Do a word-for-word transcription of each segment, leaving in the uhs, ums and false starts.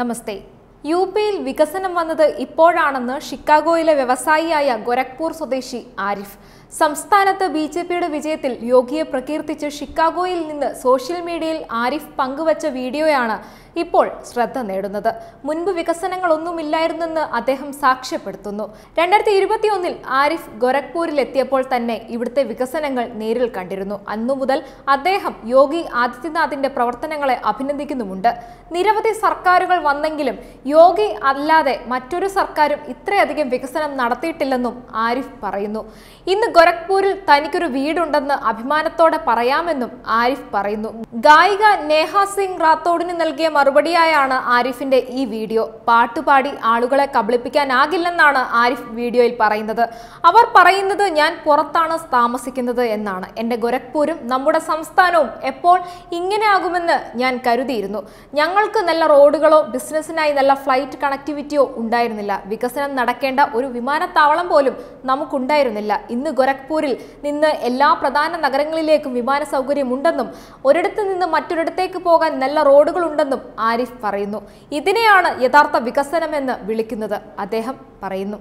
नमस्ते यूपीയിൽ വികസനം വന്നത് ഇപ്പോഴാണെന്ന് ഷിക്കാഗോയിലെ വ്യവസായിയായ ഗോരഖ്പൂർ സ്വദേശി ആരിഫ് സംസ്ഥാനത്തെ ബിജെപിയുടെ വിജയത്തിൽ യോഗിയെ പ്രകീർത്തിച്ച് ഷിക്കാഗോയിൽ നിന്ന് സോഷ്യൽ മീഡിയയിൽ ആരിഫ് പങ്കുവച്ച വീഡിയോയാണ് ഇപ്പോൾ ശ്രദ്ധ നേടുന്നത്. മുൻപ് വികസനങ്ങളൊന്നുമില്ലായിരുന്നെന്ന് അദ്ദേഹം സാക്ഷ്യപ്പെടുത്തുന്നു. രണ്ടായിരത്തി ഇരുപത്തിയൊന്നിൽ ആരിഫ് ഗോരഖ്പൂരിൽ എത്തിയപ്പോൾ തന്നെ ഇവിടുത്തെ വികസനങ്ങൾ നേരിൽ കണ്ടിരുന്നു. അന്നു മുതൽ അദ്ദേഹം യോഗി ആദിത്യനാഥിന്റെ പ്രവർത്തനങ്ങളെ അഭിനന്ദിക്കുന്നുമുണ്ട്. നിരവധി സർക്കാരുകൾ വന്നെങ്കിലും യോഗി അല്ലാതെ മറ്റൊരു സർക്കാരും ഇത്രയധികം വികസനം നടത്തിയിട്ടില്ലെന്നും ആരിഫ് പറയുന്നു. ഇന്ന് ഗോരഖ്പൂരിൽ തനിക്കൊരു വീടുണ്ടെന്ന് അഭിമാനത്തോടെ പറയാമെന്നും ആരിഫ് പറയുന്നു. ഗായിക നേഹ സിംഗ് റാത്തോഡിന് നൽകിയ മറുപടിയായാണ് ആരിഫിന്റെ ഈ വീഡിയോ. പാട്ടുപാടി ആളുകളെ കബളിപ്പിക്കാനാകില്ലെന്നാണ് ആരിഫ് വീഡിയോയിൽ പറയുന്നത്. അവർ പറയുന്നത് ഞാൻ പുറത്താണ് താമസിക്കുന്നത് എന്നാണ്. എൻ്റെ ഗോരഖ്പൂരും നമ്മുടെ സംസ്ഥാനവും എപ്പോൾ ഇങ്ങനെ ആകുമെന്ന് ഞാൻ കരുതിയിരുന്നു. ഞങ്ങൾക്ക് നല്ല റോഡുകളോ ബിസിനസ്സിനായി നല്ല ഫ്ലൈറ്റ് കണക്ടിവിറ്റിയോ ഉണ്ടായിരുന്നില്ല. വികസനം നടക്കേണ്ട ഒരു വിമാനത്താവളം പോലും നമുക്കുണ്ടായിരുന്നില്ല. ഇന്ന് ഗോരഖ്പൂരിൽ നിന്ന് എല്ലാ പ്രധാന നഗരങ്ങളിലേക്കും വിമാന സൗകര്യമുണ്ടെന്നും ഒരിടത്ത് നിന്ന് മറ്റൊരിടത്തേക്ക് പോകാൻ നല്ല റോഡുകളുണ്ടെന്നും ആരിഫ് പറയുന്നു. ഇതിനെയാണ് യഥാർത്ഥ വികസനമെന്ന് വിളിക്കുന്നത് അദ്ദേഹം പറയുന്നു.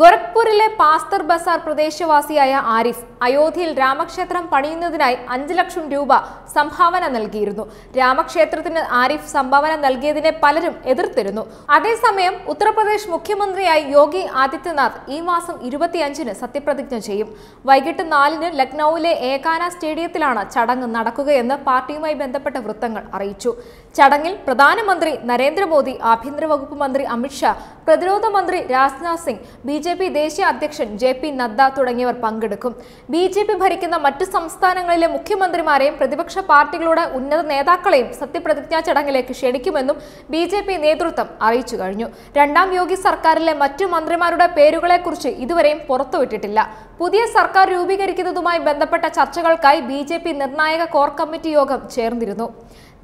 ഗോരഖ്പൂരിലെ പാസ്തർ ബസാർ പ്രദേശവാസിയായ ആരിഫ് അയോധ്യയിൽ രാമക്ഷേത്രം പണിയുന്നതിനായി അഞ്ചു ലക്ഷം രൂപ സംഭാവന നൽകിയിരുന്നു. രാമക്ഷേത്രത്തിന് ആരിഫ് സംഭാവന നൽകിയതിനെ പലരും എതിർത്തിരുന്നു. അതേസമയം ഉത്തർപ്രദേശ് മുഖ്യമന്ത്രിയായി യോഗി ആദിത്യനാഥ് ഈ മാസം ഇരുപത്തിയഞ്ചിന് സത്യപ്രതിജ്ഞ ചെയ്യും. വൈകിട്ട് നാലിന് ലക്നൌവിലെ ഏകാന സ്റ്റേഡിയത്തിലാണ് ചടങ്ങ് നടക്കുകയെന്ന് പാർട്ടിയുമായി ബന്ധപ്പെട്ട വൃത്തങ്ങൾ അറിയിച്ചു. ചടങ്ങിൽ പ്രധാനമന്ത്രി നരേന്ദ്രമോദി, ആഭ്യന്തര വകുപ്പ് മന്ത്രി അമിത് ഷാ, പ്രതിരോധ മന്ത്രി Rajnath Singh, B J P ദേശീയ അധ്യക്ഷൻ ജെ പി നദ്ദ തുടങ്ങിയവർ പങ്കെടുക്കും. ബി ജെ പി ഭരിക്കുന്ന മറ്റു സംസ്ഥാനങ്ങളിലെ മുഖ്യമന്ത്രിമാരെയും പ്രതിപക്ഷ പാർട്ടികളുടെ ഉന്നത നേതാക്കളെയും സത്യപ്രതിജ്ഞാ ചടങ്ങിലേക്ക് ക്ഷണിക്കുമെന്നും ബി ജെ പി നേതൃത്വം അറിയിച്ചു കഴിഞ്ഞു. രണ്ടാം യോഗി സർക്കാരിലെ മറ്റു മന്ത്രിമാരുടെ പേരുകളെക്കുറിച്ച് ഇതുവരെയും പുറത്തുവിട്ടിട്ടില്ല. പുതിയ സർക്കാർ രൂപീകരിക്കുന്നതുമായി ബന്ധപ്പെട്ട ചർച്ചകൾക്കായി ബി ജെ പി നിർണായക കോർ കമ്മിറ്റി യോഗം ചേർന്നിരുന്നു.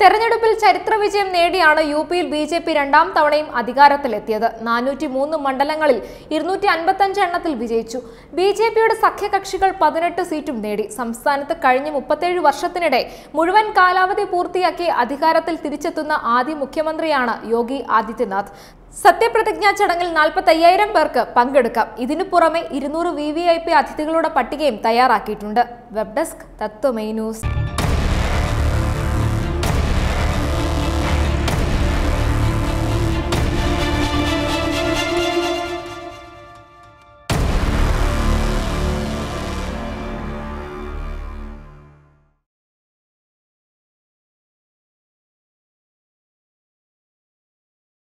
തെരഞ്ഞെടുപ്പിൽ ചരിത്ര വിജയം നേടിയാണ് യുപിയിൽ ബി ജെ പി രണ്ടാം തവണയും അധികാരത്തിലെത്തിയത്. നാനൂറ്റി മൂന്ന് മണ്ഡലങ്ങളിൽ ഇരുന്നൂറ്റി അൻപത്തഞ്ച് എണ്ണത്തിൽ വിജയിച്ചു. ബി ജെ പിയുടെ സഖ്യകക്ഷികൾ പതിനെട്ട് സീറ്റും നേടി. സംസ്ഥാനത്ത് കഴിഞ്ഞ മുപ്പത്തേഴ് വർഷത്തിനിടെ മുഴുവൻ കാലാവധി പൂർത്തിയാക്കി അധികാരത്തിൽ തിരിച്ചെത്തുന്ന ആദ്യ മുഖ്യമന്ത്രിയാണ് യോഗി ആദിത്യനാഥ്. സത്യപ്രതിജ്ഞാ ചടങ്ങിൽ നാൽപ്പത്തി അയ്യായിരം പേർക്ക് പങ്കെടുക്കാം. ഇതിനു പുറമെ ഇരുന്നൂറ് വി വി ഐ പി അതിഥികളുടെ പട്ടികയും തയ്യാറാക്കിയിട്ടുണ്ട്. Web desk Tatwamayi news.